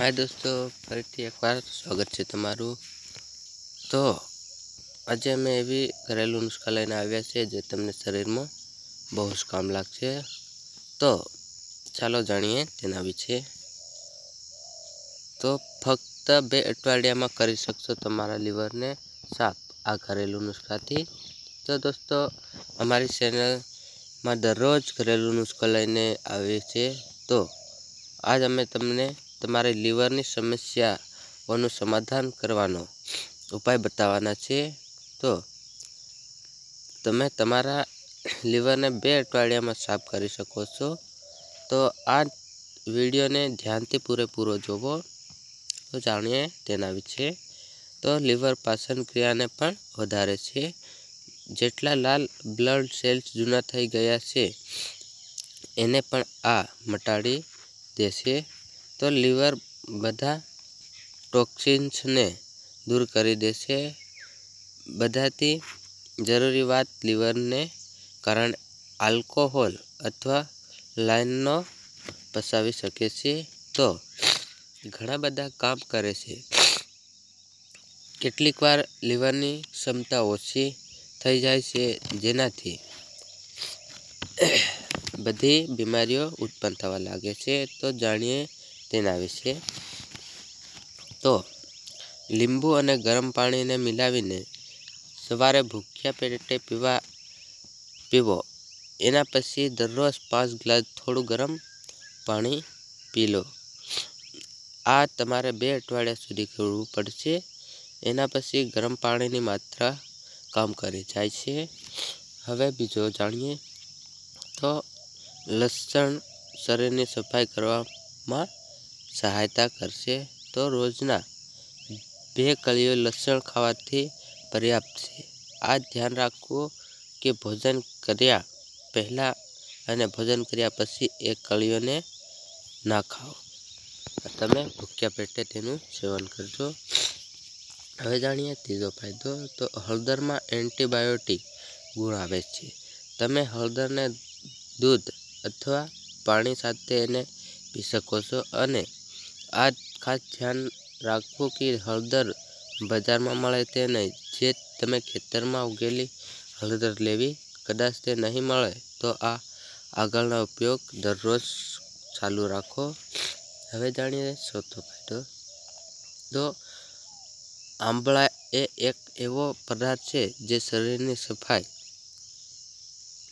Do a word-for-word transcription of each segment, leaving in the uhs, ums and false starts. हाय दोस्तों, फरीथी एकवार स्वागत है तमारू। तो आज अमे एवी घरेलू नुस्खा लईने आव्या छे जे तमने शरीर में बहुत काम लागशे। तो चालो जाणीए तेना विषे। तो फक्त बे अठवाडिया में करी शकशो तमारा लीवर ने साफ आ घरेलू नुस्खा थी। तो दोस्तों, अमारी चेनल में दररोज घरेलू नुस्खा लईने आवीए छे। तो आज अमे तमने तमारे लीवर नी समस्या ओनु समाधान करवानो उपाय बतावाना छे। तो तमे तमारा लीवर ने बे अठवाडिया में साफ करी शको छो। तो आ वीडियो ने ध्यानथी पूरेपूरो जोवो। तो जाणीए तेना विषे। तो लीवर पाचन क्रिया ने पण वधारे छे। जेटला लाल ब्लड सेल्स जूना थई गया छे एने पण आ मटाड़ी दे छे। तो लीवर बधा टॉक्सिन्स ने दूर करी देशे। बधाती जरूरी बात लीवर ने कारण आल्कोहोल अथवा लाइननो पसावी सके छे। तो घणा बधा काम करे छे। केटलीक वार लीवर नी क्षमता ओछी थई जाय छे, जेनाथी बधी बीमारीओ उत्पन्न थवा लागे छे। तो जाणीए तेना विषे। तो लींबू अने गरम पाणी ने मिलावीने सवारे भूख्या पेटे पीवा पीवो। एना पछी दररोज पांच ग्लास थोड़ू गरम पाणी पी लो। आ तमारे बे अठवाडिया सुधी करवू पड़शे। एना पछी गरम पाणी नी मात्रा कम करी जाय छे। हवे बीजो जाणीए। तो लसण शरीर नी सफाई करवा मां सहायता करशे। तो रोजना बे कलियों लसण खावाथी पर्याप्त है। आ ध्यान राखवो कि भोजन कर्या पहला अने भोजन कर्या पछी एक कलियों ने ना खाओ। तमे भूख्या पेटे तेनु सेवन करजो। हवे जाणीए तीजो फायदो। तो हळदर में एंटीबायोटिक गुण आवे छे। तमे हळदर ने दूध अथवा पाणी साथे एने पी सको छो। अने आ खास ध्यान राखो कि हळदर बजार में मळे ते नहीं, जे तमे खेतर में उगेली हळदर लेवी। कदाच ते नहीं मळे तो आ आगळनो उपयोग दररोज चालू राखो। हवे जाणीए चौथो फायदो। तो आंबळा ए एक एवो पदार्थ छे जे शरीर नी सफाई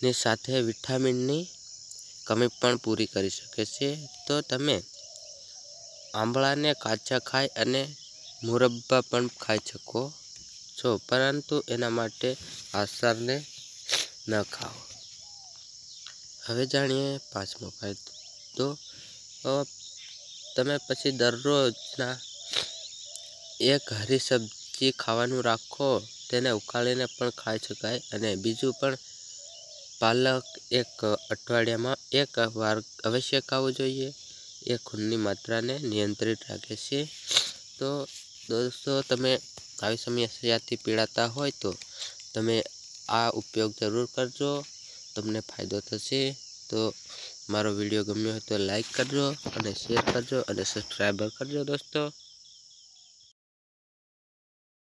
ने साथे विटामिन नी कमी पण पूरी करी शके छे। तो तमे आंबळा ने काचा खाई अने मुरब्बा पण खाई सको छो, परंतु एना माटे आसार ने न खाओ। हवे जाणीए पांचमो फायदो। तो तमे पछी दररोजना एक हरी सब्जी खावानुं राखो। तेने उकाळीने पण खाई शकाय। अने बीजुं पण पालक एक अठवाडिया में एक वार अवश्य खाव जोईए। ये खून की मात्रा ने नियंत्रित रखे छे। तो दोस्तों, तमे आई समस्याथी पीड़ाता होय तो तमे आ उपयोग जरूर करजो, तमने फायदो थशे। तो मारो विडियो गम्यो होय तो लाइक करजो अने शेर करजो अने सब्सक्राइब करजो दोस्तों।